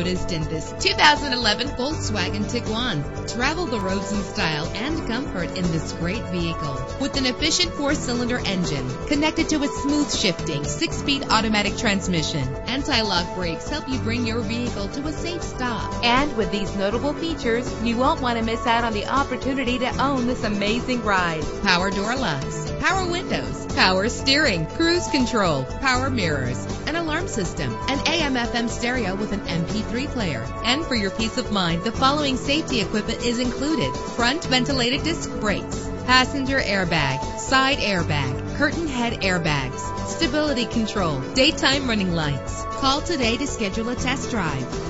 noticed in this 2011 Volkswagen Tiguan. Travel the roads in style and comfort in this great vehicle. With an efficient 4-cylinder engine connected to a smooth shifting 6-speed automatic transmission, anti-lock brakes help you bring your vehicle to a safe stop. And with these notable features, you won't want to miss out on the opportunity to own this amazing ride. Power door locks, power windows, power steering, cruise control, power mirrors, an alarm system, an AM/FM stereo with an MP3 player. And for your peace of mind, the following safety equipment is included: front ventilated disc brakes, passenger airbag, side airbag, curtain head airbags, stability control, daytime running lights. Call today to schedule a test drive.